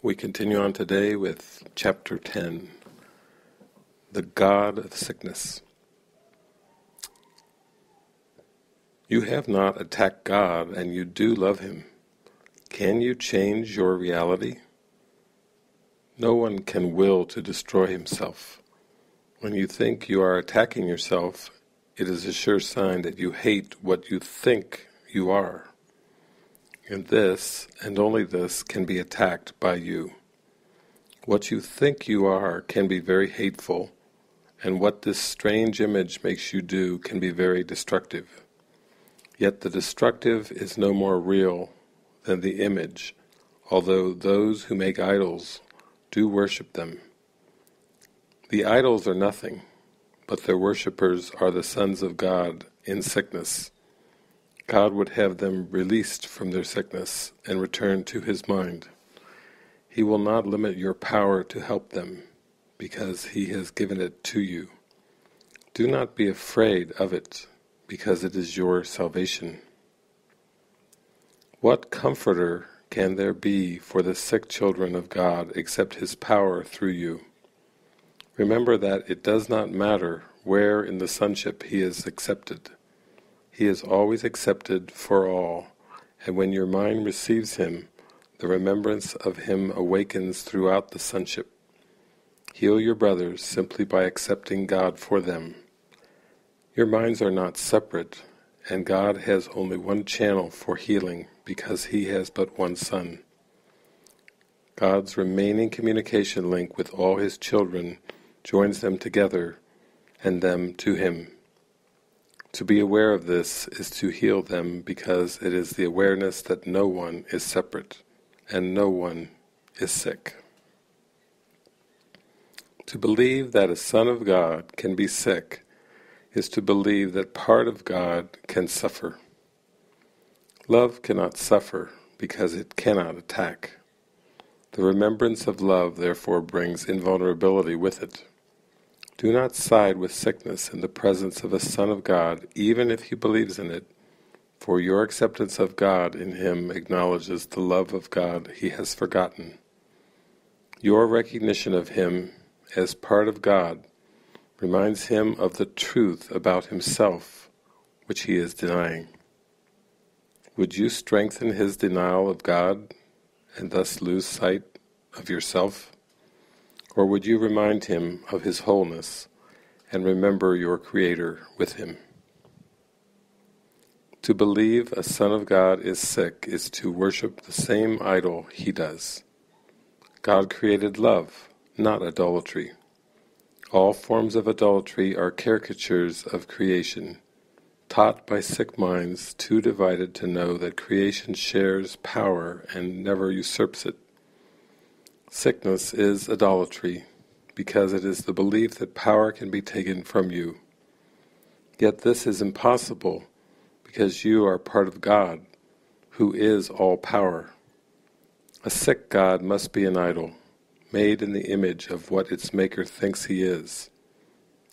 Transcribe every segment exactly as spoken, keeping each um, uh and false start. We continue on today with Chapter ten, The God of Sickness. You have not attacked God, and you do love Him. Can you change your reality? No one can will to destroy himself. When you think you are attacking yourself, it is a sure sign that you hate what you think you are. And this, and only this, can be attacked by you. What you think you are can be very hateful, and what this strange image makes you do can be very destructive. Yet the destructive is no more real than the image, although those who make idols do worship them. The idols are nothing, but their worshippers are the sons of God in sickness. God would have them released from their sickness and returned to His mind. He will not limit your power to help them, because He has given it to you. Do not be afraid of it, because it is your salvation. What comforter can there be for the sick children of God except His power through you? Remember that it does not matter where in the sonship He is accepted. He is always accepted for all, and when your mind receives Him, the remembrance of Him awakens throughout the sonship. Heal your brothers simply by accepting God for them. Your minds are not separate, and God has only one channel for healing because He has but one Son. God's remaining communication link with all His children joins them together and them to Him. To be aware of this is to heal them, because it is the awareness that no one is separate and no one is sick. To believe that a son of God can be sick is to believe that part of God can suffer. Love cannot suffer because it cannot attack. The remembrance of love therefore brings invulnerability with it. Do not side with sickness in the presence of a Son of God, even if he believes in it, for your acceptance of God in him acknowledges the love of God he has forgotten. Your recognition of him as part of God reminds him of the truth about himself, which he is denying. Would you strengthen his denial of God, and thus lose sight of yourself? Or would you remind him of his wholeness and remember your Creator with him? To believe a Son of God is sick is to worship the same idol he does. God created love, not idolatry. All forms of idolatry are caricatures of creation, taught by sick minds too divided to know that creation shares power and never usurps it. Sickness is idolatry, because it is the belief that power can be taken from you. Yet this is impossible, because you are part of God, who is all power. A sick God must be an idol, made in the image of what its maker thinks he is.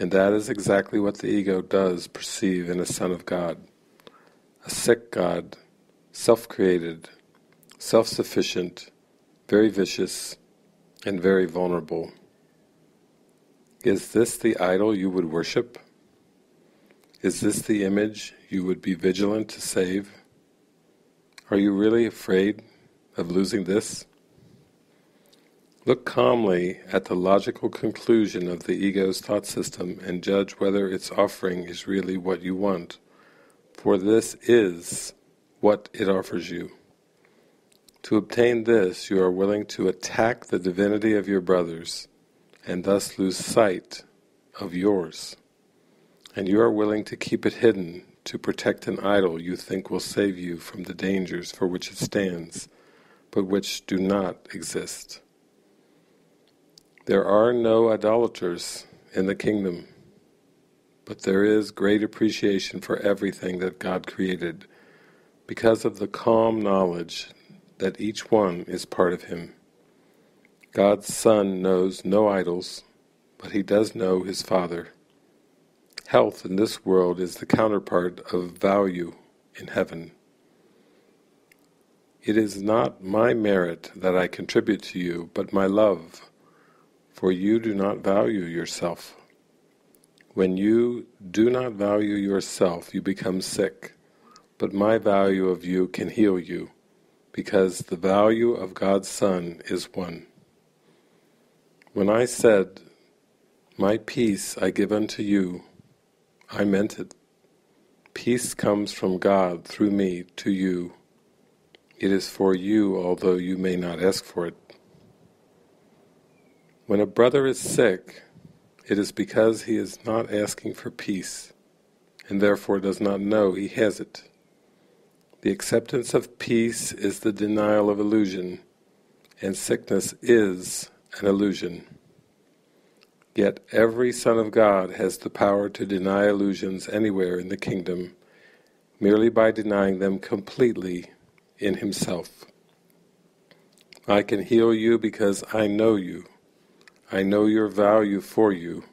And that is exactly what the ego does perceive in a son of God. A sick God, self-created, self-sufficient, very vicious, and very vulnerable. Is this the idol you would worship? Is this the image you would be vigilant to save? Are you really afraid of losing this? Look calmly at the logical conclusion of the ego's thought system and judge whether its offering is really what you want, for this is what it offers you. To obtain this, you are willing to attack the divinity of your brothers, and thus lose sight of yours. And you are willing to keep it hidden, to protect an idol you think will save you from the dangers for which it stands, but which do not exist. There are no idolaters in the kingdom, but there is great appreciation for everything that God created, because of the calm knowledge that each one is part of Him. God's Son knows no idols, but He does know His Father. Health in this world is the counterpart of value in heaven. It is not my merit that I contribute to you, but my love, for you do not value yourself. When you do not value yourself, you become sick, but my value of you can heal you, because the value of God's Son is one. When I said, "My peace I give unto you," I meant it. Peace comes from God through me to you. It is for you, although you may not ask for it. When a brother is sick, it is because he is not asking for peace, and therefore does not know he has it. The acceptance of peace is the denial of illusion, and sickness is an illusion. Yet every son of God has the power to deny illusions anywhere in the kingdom, merely by denying them completely in himself. I can heal you because I know you. I know your value for you,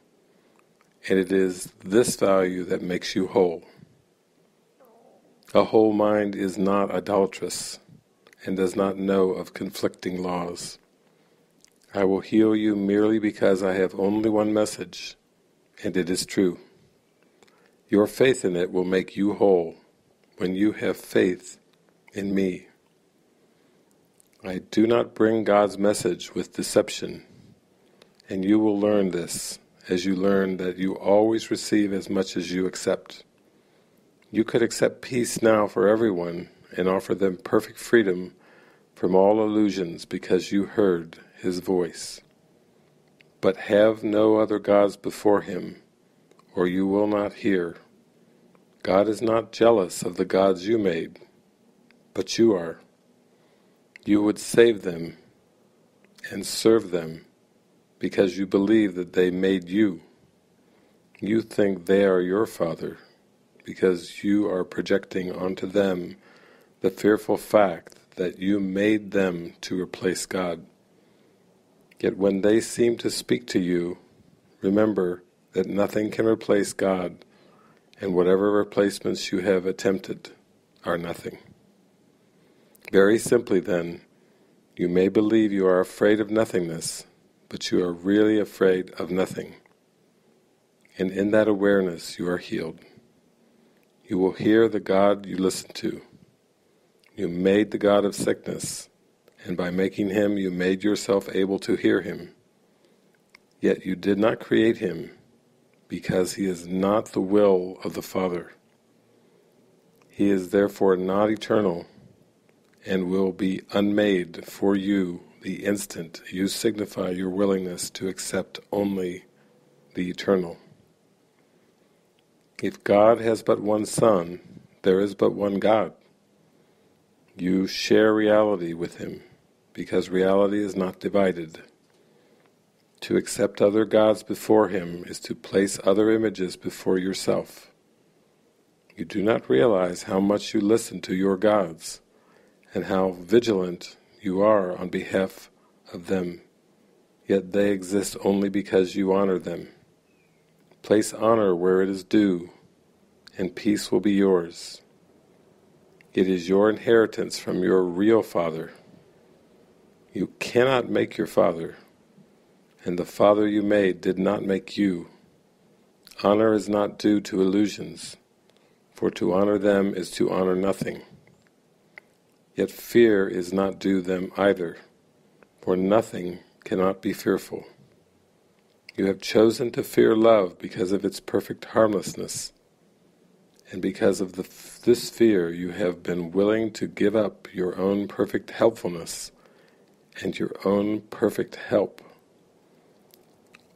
and it is this value that makes you whole. A whole mind is not adulterous, and does not know of conflicting laws. I will heal you merely because I have only one message, and it is true. Your faith in it will make you whole, when you have faith in me. I do not bring God's message with deception, and you will learn this, as you learn that you always receive as much as you accept. You could accept peace now for everyone, and offer them perfect freedom from all illusions because you heard his voice. But have no other gods before him, or you will not hear. God is not jealous of the gods you made, but you are. You would save them and serve them because you believe that they made you. You think they are your father because you are projecting onto them the fearful fact that you made them to replace God. Yet when they seem to speak to you, remember that nothing can replace God, and whatever replacements you have attempted are nothing. Very simply then, you may believe you are afraid of nothingness, but you are really afraid of nothing. And in that awareness you are healed. You will hear the God you listen to. You made the God of sickness, and by making him you made yourself able to hear him. Yet you did not create him, because he is not the will of the Father. He is therefore not eternal, and will be unmade for you the instant you signify your willingness to accept only the eternal. If God has but one Son, there is but one God. You share reality with him, because reality is not divided. To accept other gods before him is to place other images before yourself. You do not realize how much you listen to your gods, and how vigilant you are on behalf of them, yet they exist only because you honor them. Place honor where it is due, and peace will be yours. It is your inheritance from your real Father. You cannot make your Father, and the Father you made did not make you. Honor is not due to illusions, for to honor them is to honor nothing. Yet fear is not due them either, for nothing cannot be fearful. You have chosen to fear love because of its perfect harmlessness, and because of the, this fear you have been willing to give up your own perfect helpfulness and your own perfect help.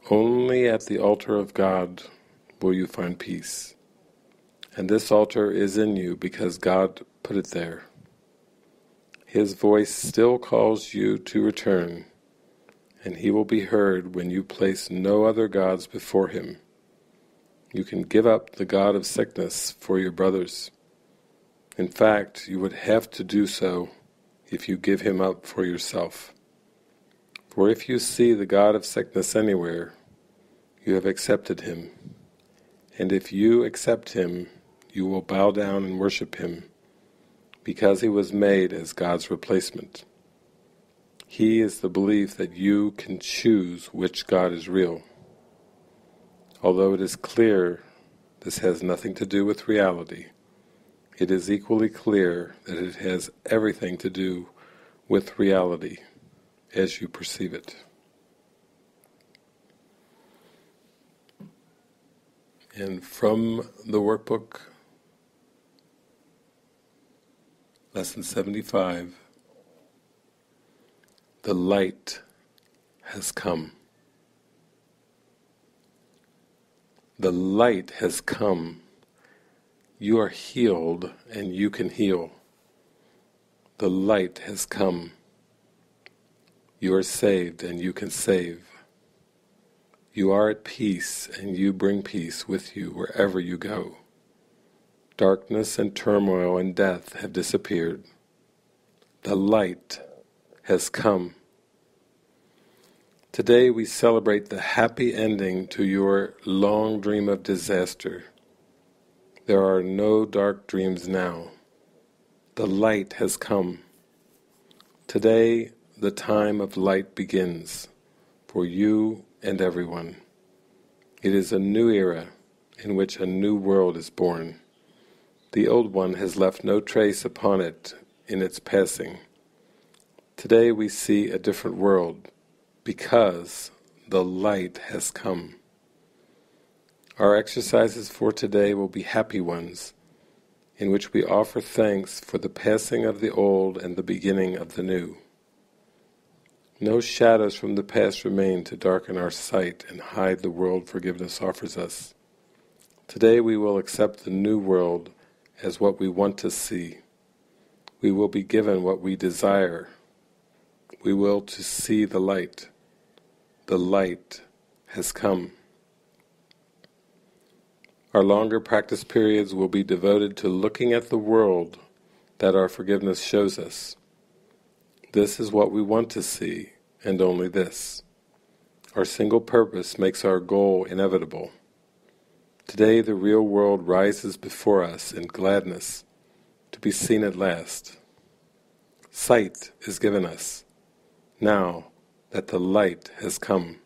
Only at the altar of God will you find peace, and this altar is in you because God put it there. His voice still calls you to return, and he will be heard when you place no other gods before him. You can give up the God of sickness for your brothers. In fact, you would have to do so if you give him up for yourself. For if you see the God of sickness anywhere, you have accepted him. And if you accept him, you will bow down and worship him, because he was made as God's replacement. He is the belief that you can choose which God is real. Although it is clear this has nothing to do with reality, it is equally clear that it has everything to do with reality as you perceive it. And from the workbook, Lesson seventy-five, the light has come. The light has come. You are healed and you can heal. The light has come. You are saved and you can save. You are at peace and you bring peace with you wherever you go. Darkness and turmoil and death have disappeared. The light has come. Today we celebrate the happy ending to your long dream of disaster. There are no dark dreams now. The light has come. Today the time of light begins for you and everyone. It is a new era in which a new world is born. The old one has left no trace upon it in its passing. Today we see a different world because the light has come. Our exercises for today will be happy ones, in which we offer thanks for the passing of the old and the beginning of the new. No shadows from the past remain to darken our sight and hide the world forgiveness offers us. Today we will accept the new world as what we want to see. We will be given what we desire. We will to see the light. The light has come. Our longer practice periods will be devoted to looking at the world that our forgiveness shows us. This is what we want to see, and only this. Our single purpose makes our goal inevitable. Today the real world rises before us in gladness, to be seen at last. Sight is given us, now that the light has come.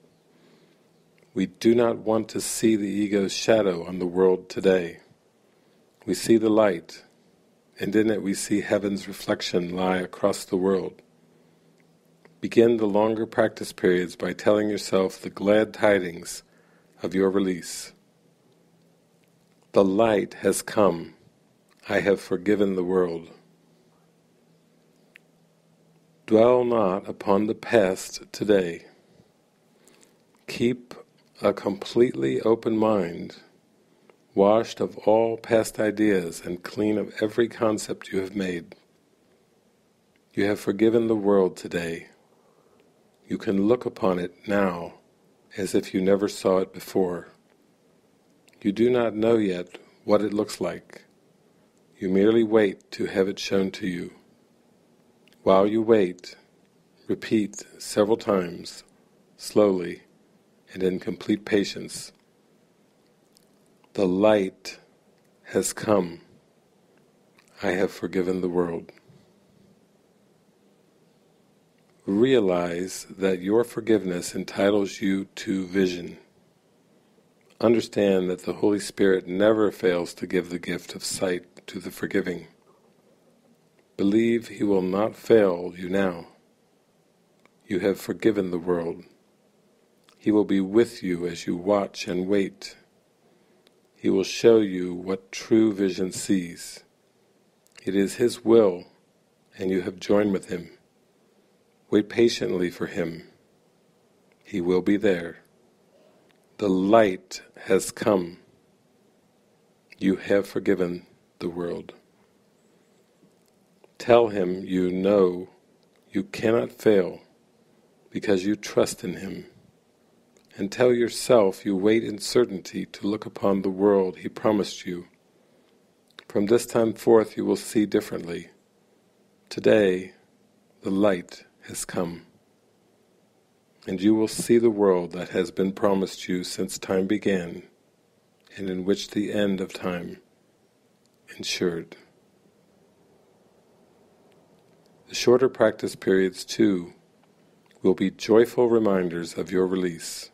We do not want to see the ego's shadow on the world today. We see the light, and in it we see heaven's reflection lie across the world. Begin the longer practice periods by telling yourself the glad tidings of your release. The light has come. I have forgiven the world. Dwell not upon the past today. Keep a completely open mind, washed of all past ideas and clean of every concept you have made. You have forgiven the world today. You can look upon it now as if you never saw it before. You do not know yet what it looks like. You merely wait to have it shown to you. While you wait, repeat several times, slowly and in complete patience. The light has come. I have forgiven the world. Realize that your forgiveness entitles you to vision. Understand that the Holy Spirit never fails to give the gift of sight to the forgiving. Believe He will not fail you now. You have forgiven the world. He will be with you as you watch and wait. He will show you what true vision sees. It is His will, and you have joined with Him. Wait patiently for Him. He will be there. The light has come. You have forgiven the world. Tell Him you know you cannot fail because you trust in Him. And tell yourself you wait in certainty to look upon the world He promised you. From this time forth you will see differently. Today the light has come. And you will see the world that has been promised you since time began, and in which the end of time ensured. The shorter practice periods, too, will be joyful reminders of your release.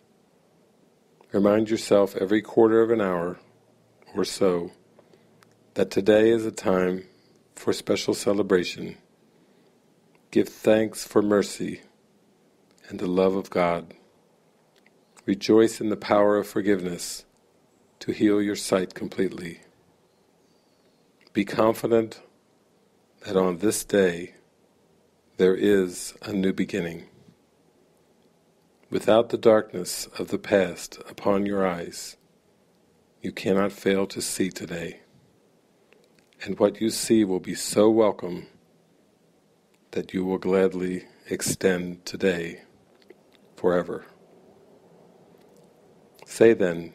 Remind yourself every quarter of an hour or so that today is a time for special celebration. Give thanks for mercy and the love of God. Rejoice in the power of forgiveness to heal your sight completely. Be confident that on this day there is a new beginning. Without the darkness of the past upon your eyes, you cannot fail to see today. And what you see will be so welcome that you will gladly extend today forever. Say then,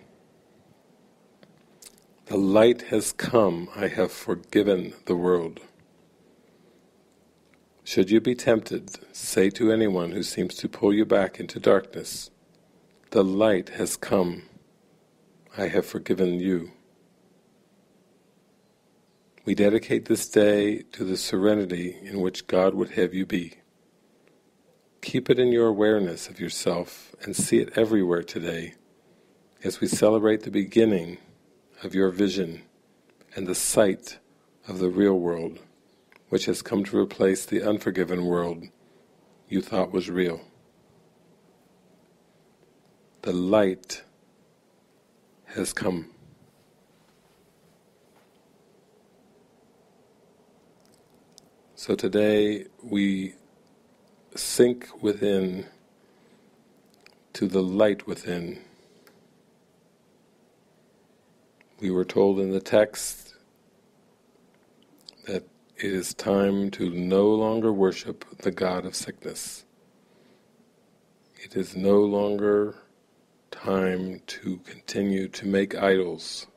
the light has come, I have forgiven the world. Should you be tempted, say to anyone who seems to pull you back into darkness, the light has come, I have forgiven you. We dedicate this day to the serenity in which God would have you be. Keep it in your awareness of yourself and see it everywhere today as we celebrate the beginning of your vision and the sight of the real world, which has come to replace the unforgiven world you thought was real. The light has come. So today we sink within to the light within. We were told in the text that it is time to no longer worship the God of sickness. It is no longer time to continue to make idols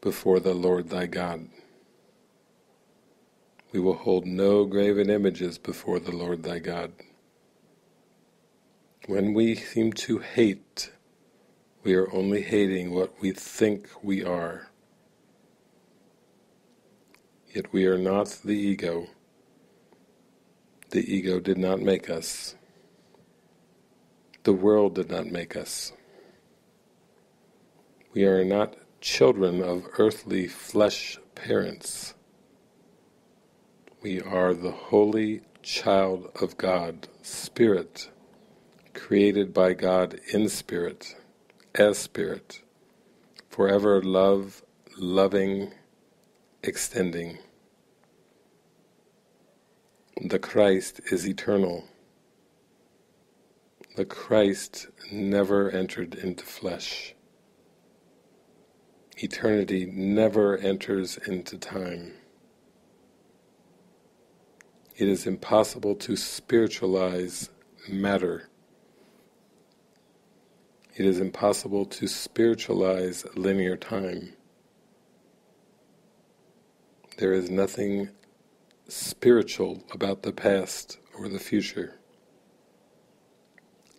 before the Lord thy God. We will hold no graven images before the Lord thy God. When we seem to hate, we are only hating what we think we are. Yet we are not the ego. The ego did not make us. The world did not make us. We are not children of earthly flesh parents. We are the holy child of God, Spirit, created by God in Spirit, as Spirit, forever love, loving, extending. The Christ is eternal. The Christ never entered into flesh. Eternity never enters into time. It is impossible to spiritualize matter. It is impossible to spiritualize linear time. There is nothing spiritual about the past or the future.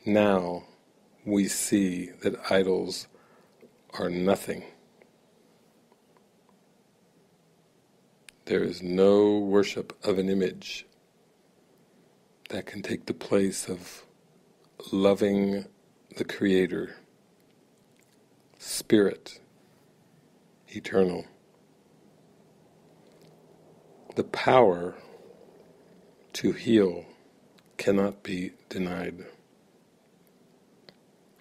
Now we see that idols are nothing. There is no worship of an image that can take the place of loving the Creator, Spirit, eternal. The power to heal cannot be denied,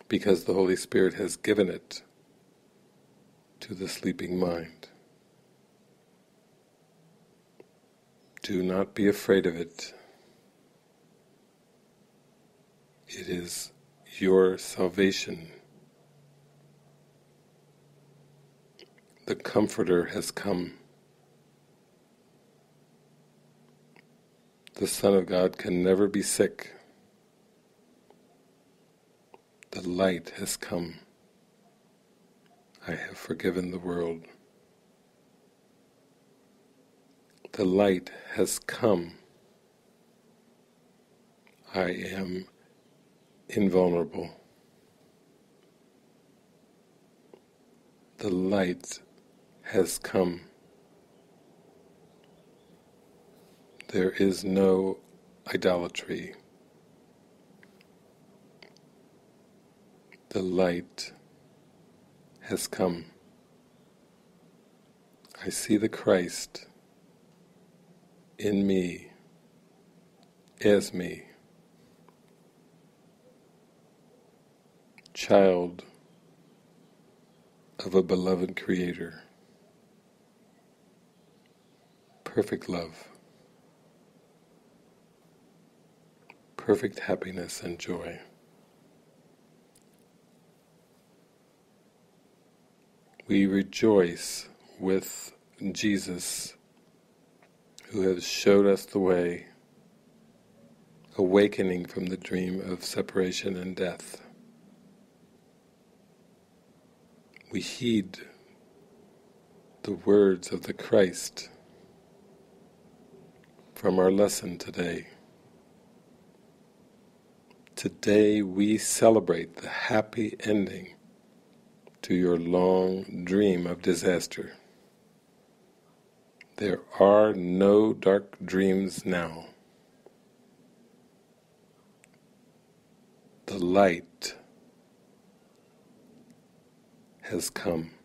because the Holy Spirit has given it to the sleeping mind. Do not be afraid of it. It is your salvation. The Comforter has come. The Son of God can never be sick. The light has come. I have forgiven the world. The light has come. I am invulnerable. The light has come. There is no idolatry. The light has come. I see the Christ in me, as me, child of a beloved Creator, perfect love, perfect happiness and joy. We rejoice with Jesus, who has showed us the way, awakening from the dream of separation and death. We heed the words of the Christ from our lesson today. Today we celebrate the happy ending to your long dream of disaster. There are no dark dreams now. The light has come.